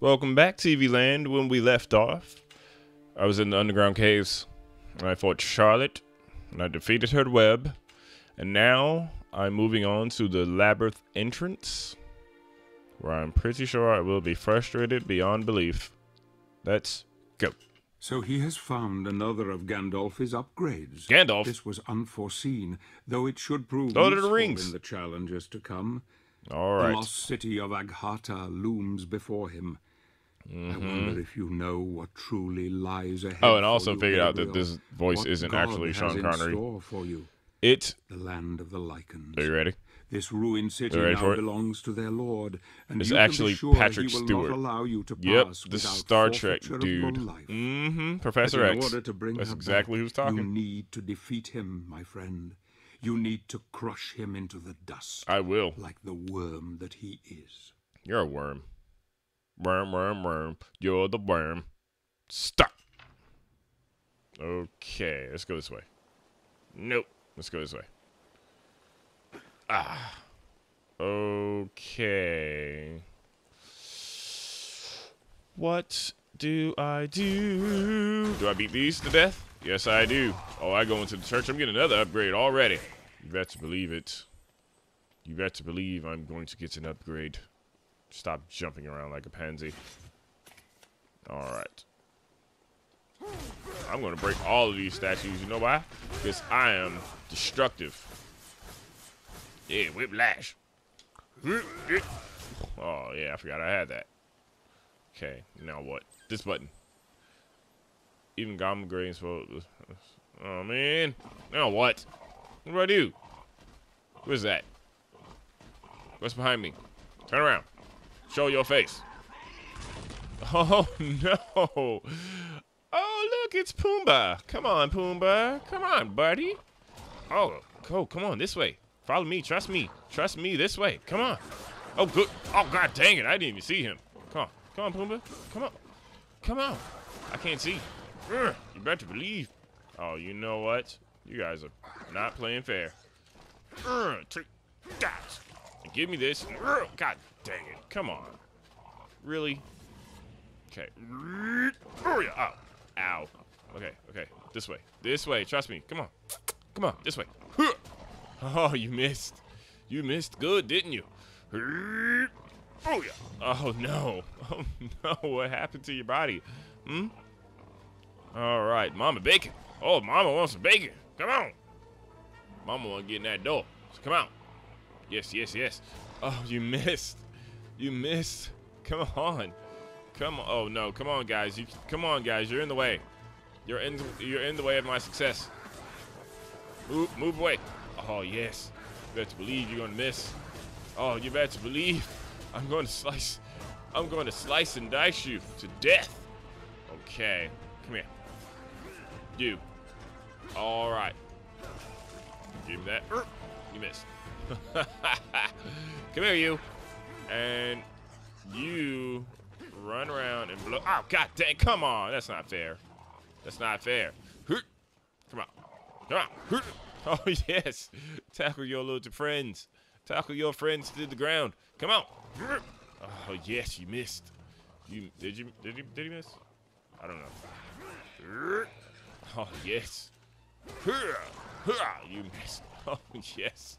Welcome back, TV Land. When we left off, I was in the underground caves, and I fought Charlotte, and I defeated her web, and now I'm moving on to the labyrinth entrance, where I'm pretty sure I will be frustrated beyond belief. Let's go. So he has found another of Gandalf's upgrades. Gandalf? This was unforeseen, though it should prove Lord of the Rings in the challenges to come. All right. The lost city of Aghata looms before him. Mm-hmm. I wonder if you know what truly lies ahead. Oh, and also figured out that this voice isn't actually Sean Connery. For you. It's the land of the lichens. Are you ready? This ruined city now belongs to their lord, and it's actually Patrick Stewart. Yep, this is Star Trek, dude. Mm-hmm. Professor X. That's exactly who's talking. You need to defeat him, my friend. You need to crush him into the dust. I will. Like the worm that he is. You're a worm. Worm, worm, worm. You're the worm. Stop. Okay, let's go this way. Nope. Let's go this way. Ah. Okay. What do I do? Do I beat these to death? Yes, I do. Oh, I go into the church. I'm getting another upgrade already. You better believe it. You better believe I'm going to get an upgrade. Stop jumping around like a pansy. Alright. I'm going to break all of these statues. You know why? Because I am destructive. Yeah, whiplash. Oh, yeah, I forgot I had that. Okay, now what? This button. Even Goblin Grains. Oh, man. Now what? What do I do? What is that? What's behind me? Turn around. Show your face. Oh, no. Oh, look, it's Pumbaa. Come on, Pumbaa. Come on, buddy. Oh, go. Come on, this way. Follow me. Trust me. Trust me this way. Come on. Oh, good. Oh, god dang it. I didn't even see him. Come on. Come on, Pumbaa. Come on. Come on. I can't see. You better believe. Oh, you know what? You guys are not playing fair. Take that. Give me this. God dang it. Come on. Really? Okay. Ow. Ow. Okay, okay. This way. This way. Trust me. Come on. Come on. This way. Oh, you missed. You missed good, didn't you? Oh, no. Oh, no. What happened to your body? Hmm? All right, Mama Bacon. Oh, Mama wants some bacon. Come on. Mama wants to get in that door. So come out. Yes, yes, yes. Oh, you missed. You missed. Come on. Come on. Oh no. Come on, guys. You come on, guys. You're in the way. You're in the way of my success. Oop, move away. Oh yes. You better believe you're gonna miss. Oh, you better believe I'm going to slice. I'm going to slice and dice you to death. Okay. Come here. You. All right. Give me that. You missed. Come here, you. And you run around and blow. Oh, god dang. Come on. That's not fair. That's not fair. Come on. Come on. Oh, yes. Tackle your little friends. Tackle your friends to the ground. Come on. Oh, yes. You missed. You did you miss? I don't know. Oh, yes. You missed. Oh, yes.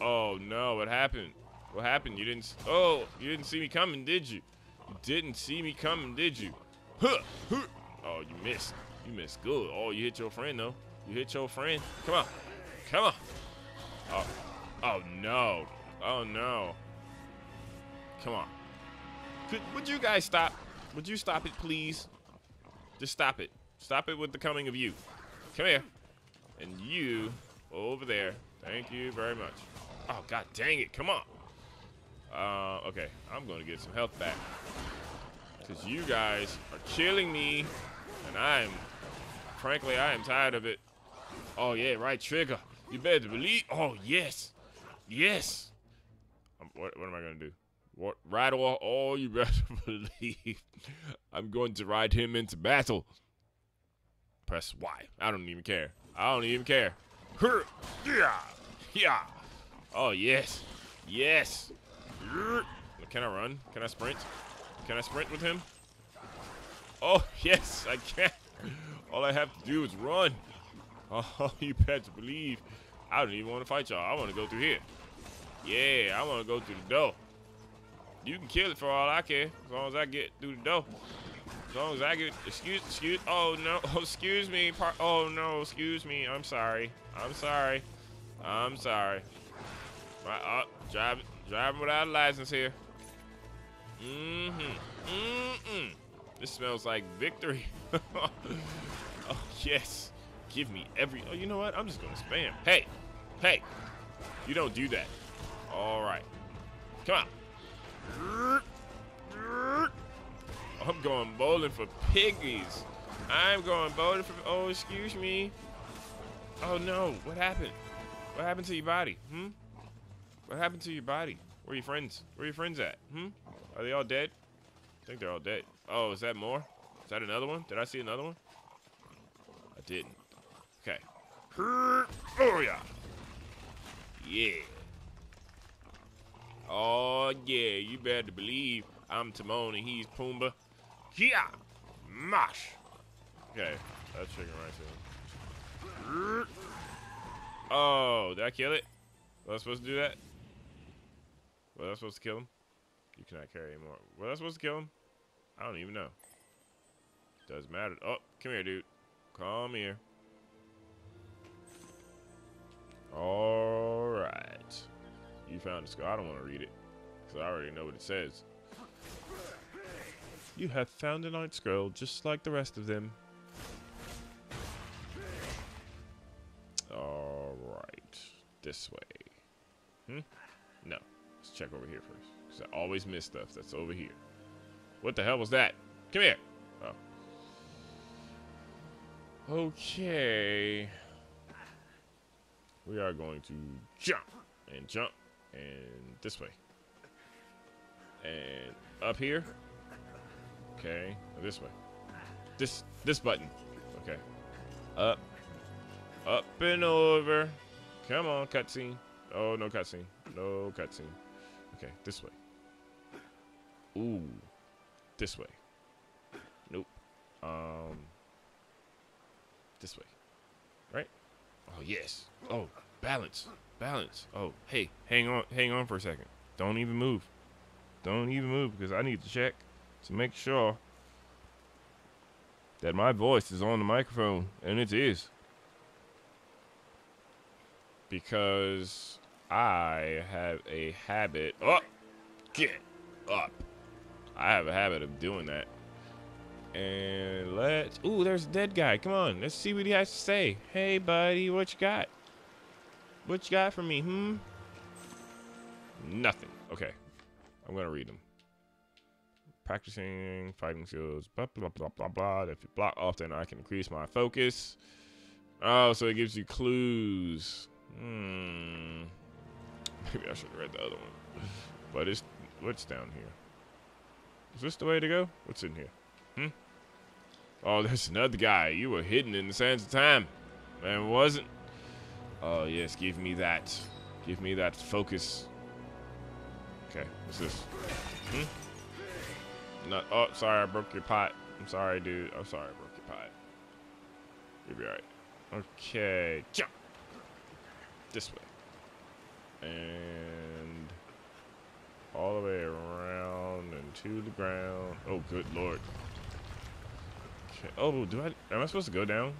Oh no, what happened? What happened? You didn't. Oh, you didn't see me coming, did you? You didn't see me coming, did you? Huh, huh. Oh, you missed. You missed good. Oh, you hit your friend though. You hit your friend. Come on. Come on. Oh, oh no. Oh no. Come on. Would you guys stop? Would you stop it, please? Just stop it. Stop it with the coming of you. Come here. And you over there. Thank you very much. Oh, god dang it. Come on. Okay. I'm going to get some health back. Because you guys are killing me. And frankly, I am tired of it. Oh, yeah. Right trigger. You better believe. Oh, yes. Yes. What am I going to do? What? Ride off? Oh, you better believe. I'm going to ride him into battle. Press Y. I don't even care. I don't even care. Yeah. Yeah. Oh, yes. Yes. Can I run? Can I sprint? Can I sprint with him? Oh, yes, I can. All I have to do is run. Oh, you better believe. I don't even want to fight y'all. I want to go through here. Yeah, I want to go through the door. You can kill it for all I care, as long as I get through the door. As long as I get, excuse, oh no, excuse me, oh no, excuse me, I'm sorry, I'm sorry, I'm sorry. Driving without a license here. This smells like victory. Oh yes, give me every, oh you know what, I'm just gonna spam. Hey, hey, you don't do that. All right, come on. I'm going bowling for piggies. I'm going bowling for, oh, excuse me. Oh no, what happened? What happened to your body? Hmm? What happened to your body? Where are your friends? Where are your friends at? Hmm? Are they all dead? I think they're all dead. Oh, is that more? Is that another one? Did I see another one? I didn't. Okay. Oh yeah. Yeah. Oh yeah, you better believe I'm Timon and he's Pumbaa. Yeah, mash. Okay, that's chicken right there. Oh, did I kill it? Was I supposed to do that? Was I supposed to kill him? You cannot carry anymore. Was I supposed to kill him? I don't even know. Doesn't matter. Oh, come here, dude. Come here. All right. You found the skull. I don't want to read it because I already know what it says. You have found a night scroll, just like the rest of them. Alright. This way. Hmm? No. Let's check over here first. Because I always miss stuff that's over here. What the hell was that? Come here! Oh. Okay. We are going to jump. And jump. And this way. And up here. Okay, this way. This button. Okay. Up. Up and over. Come on, cutscene. Oh, no cutscene. No cutscene. Okay, this way. Ooh. This way. Nope. This way. Right? Oh, yes. Oh, balance. Balance. Oh, hey, hang on. Hang on for a second. Don't even move. Don't even move because I need to check. To make sure that my voice is on the microphone, and it is, because I have a habit. Oh, get up! I have a habit of doing that. And let's. Ooh, there's a dead guy. Come on, let's see what he has to say. Hey, buddy, what you got? What you got for me? Hmm. Nothing. Okay, I'm gonna read him. Practicing fighting skills, blah blah blah blah blah. If you block off, then I can increase my focus. Oh, so it gives you clues. Hmm. Maybe I should have read the other one. But it's what's down here? Is this the way to go? What's in here? Hmm. Oh, there's another guy. You were hidden in the sands of time, and wasn't. Oh yes, give me that. Give me that focus. Okay. What's this? Hmm. Not, oh, sorry, I broke your pot. I'm sorry, dude. I'm sorry, I broke your pot. You'll be alright. Okay, jump! This way. And all the way around and to the ground. Oh, good lord. Okay. Oh, am I supposed to go down?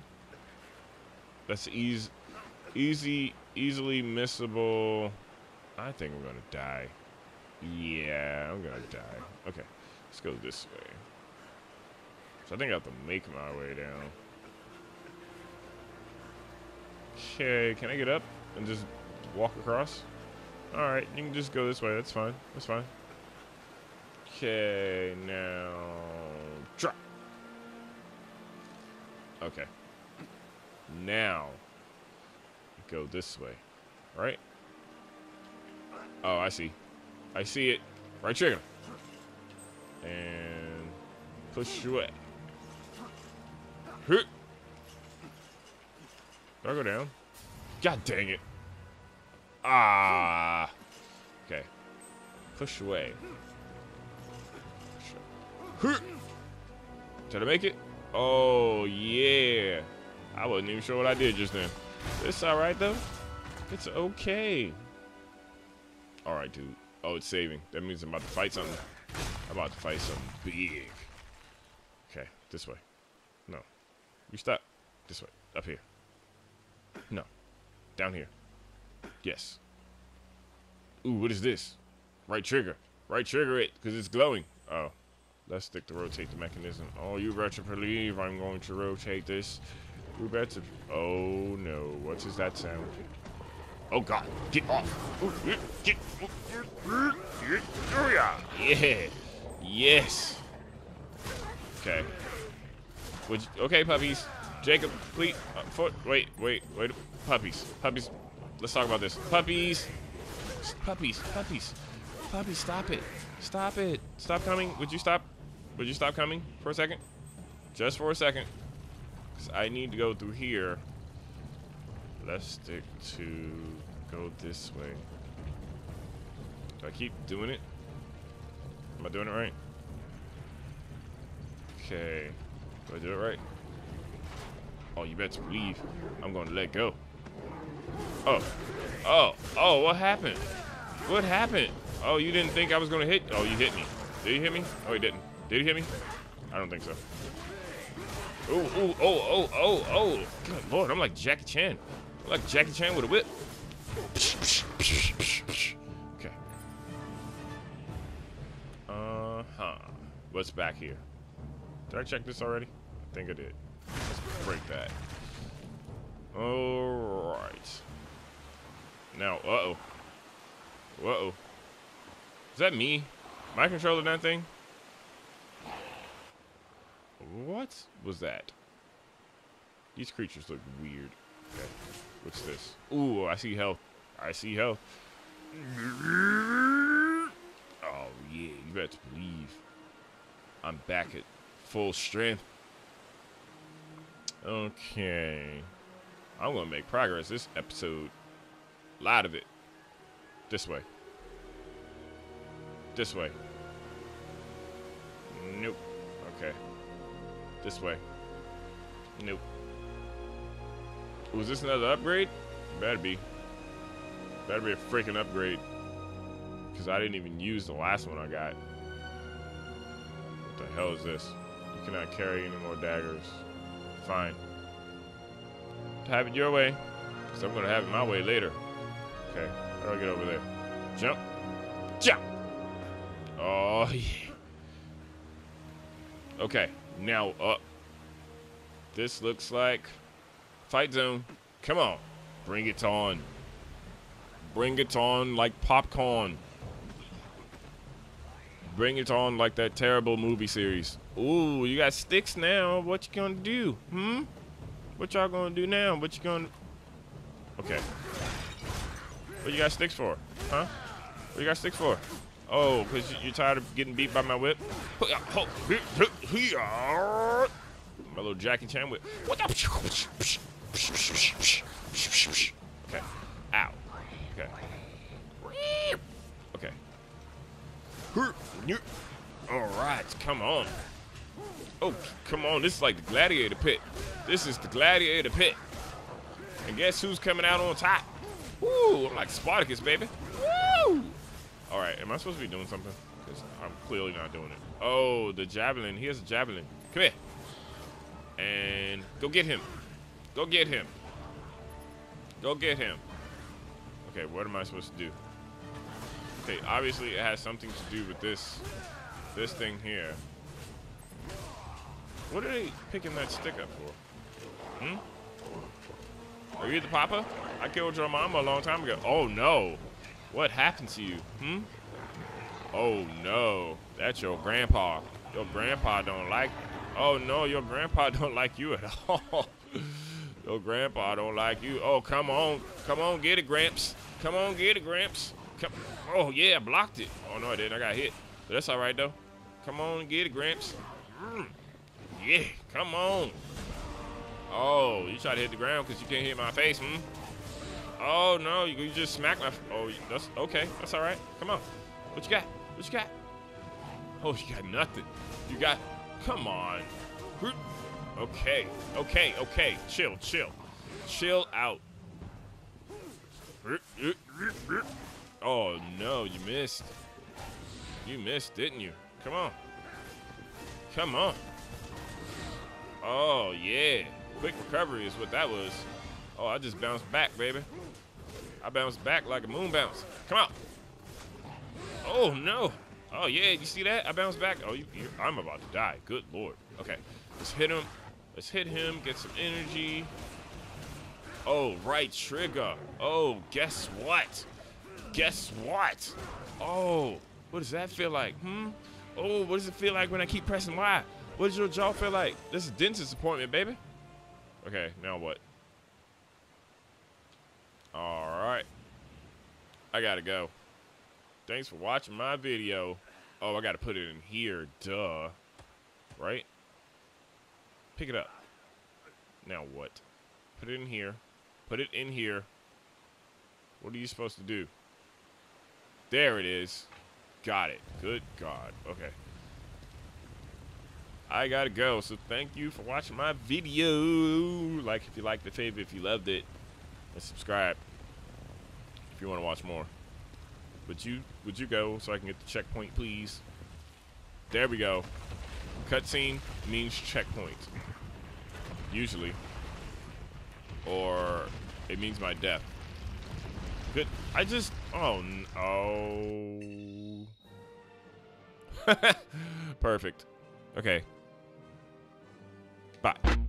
That's easily missable. I think I'm gonna die. Yeah, I'm gonna die. Okay. Let's go this way. So I think I have to make my way down. Okay, can I get up and just walk across? Alright, you can just go this way. That's fine. That's fine. Okay, now... drop. Okay. Now, go this way. Right? Oh, I see. I see it. Right trigger. And push away. Did I go down? God dang it. Ah. Okay. Push away. Did I make it? Oh, yeah. I wasn't even sure what I did just then. It's all right, though. It's okay. All right, dude. Oh, it's saving. That means I'm about to fight something. I'm about to fight something big. Okay, this way. No. You stop. This way. Up here. No. Down here. Yes. Ooh, what is this? Right trigger. Right trigger it, because it's glowing. Oh. Let's stick to rotate the mechanism. Oh, you better believe I'm going to rotate this. You better... Oh, no. What does that sound? Oh, God. Get off. Ooh, get... Ooh, yeah. Yes. Okay. Would you... Okay, puppies. Jacob, please... Wait. Puppies. Puppies. Let's talk about this. Puppies. Puppies. Puppies, stop it. Stop it. Stop coming. Would you stop? Would you stop coming for a second? Just for a second. Because I need to go through here. Let's stick to go this way. Do I keep doing it? Am I doing it right? Okay. Do I do it right? Oh, you better believe I'm going to let go. Oh, what happened? What happened? Oh, you didn't think I was going to hit? Oh, you hit me. Did you hit me? Oh, he didn't. Did he hit me? I don't think so. Oh. Good Lord, I'm like Jackie Chan. I'm like Jackie Chan with a whip. Okay. Uh-huh. What's back here? Did I check this already? I think I did. Let's break that. All right. Now, uh-oh. Uh-oh. Is that me? My controller done thing? What was that? These creatures look weird. Okay. What's this? Ooh, I see health. I see health. Oh, yeah. You better believe I'm back at full strength. Okay. I'm going to make progress this episode. A lot of it. This way. This way. Nope. Okay. This way. Nope. Was this another upgrade? Better be. Better be a freaking upgrade. Because I didn't even use the last one I got. What the hell is this? You cannot carry any more daggers. Fine. Have it your way. Because I'm going to have it my way later. Okay. How do I get over there? Jump. Jump! Oh, yeah. Okay, now up. This looks like fight zone. Come on. Bring it on. Bring it on like popcorn. Bring it on like that terrible movie series. Ooh, you got sticks now. What you gonna do? Hmm? What y'all gonna do now? What you gonna... Okay. What you got sticks for? Huh? What you got sticks for? Oh, because you're tired of getting beat by my whip? My little Jackie Chan whip. What the? Okay. Ow. Okay. Okay. Alright, come on. Oh, come on. This is like the gladiator pit. This is the gladiator pit. And guess who's coming out on top? Woo, I'm like Spartacus, baby. Woo! Alright, am I supposed to be doing something? Because I'm clearly not doing it. Oh, the javelin. Here's a javelin. Come here. And go get him. Go get him. Go get him. Okay, what am I supposed to do? Okay, obviously it has something to do with this. This thing here. What are they picking that stick up for? Hmm? Are you the papa? I killed your mama a long time ago. Oh, no. What happened to you? Hmm? Oh, no. That's your grandpa. Your grandpa don't like... Oh, no. Your grandpa don't like you at all. Your grandpa don't like you. Oh, come on. Come on. Get it, Gramps. Come on. Get it, Gramps. Come... Oh, yeah. I blocked it. Oh, no, I didn't. I got hit. But that's all right, though. Come on. Get it, Gramps. Yeah. Come on. Oh, you try to hit the ground because you can't hit my face, hmm? Oh, no, you just smacked my... Oh, that's... Okay, that's all right. Come on. What you got? What you got? Oh, you got nothing. You got... Come on. Okay. Okay. Okay. Chill. Chill. Chill out. Oh, no. You missed. You missed, didn't you? Come on. Come on. Oh, yeah. Quick recovery is what that was. Oh, I just bounced back, baby. I bounced back like a moon bounce. Come on. Oh, no. Oh, yeah. You see that? I bounced back. Oh, I'm about to die. Good Lord. Okay. Let's hit him. Let's hit him. Get some energy. Oh, right trigger. Oh, guess what? Guess what? Oh, what does that feel like? Hmm? Oh, what does it feel like when I keep pressing Y? What does your jaw feel like? This is a dentist appointment, baby. Okay, now what? Alright. I gotta go. Thanks for watching my video. Oh, I gotta put it in here. Duh. Right? Pick it up. Now what? Put it in here. Put it in here. What are you supposed to do? There it is. Got it. Good God. Okay. I gotta go. So thank you for watching my video. Like if you liked the favorite, if you loved it, and subscribe if you want to watch more. Would you go so I can get the checkpoint, please? There we go. Cutscene means checkpoint. Usually. Or it means my death. Good. I just... Oh, no. Perfect. Okay. Bye.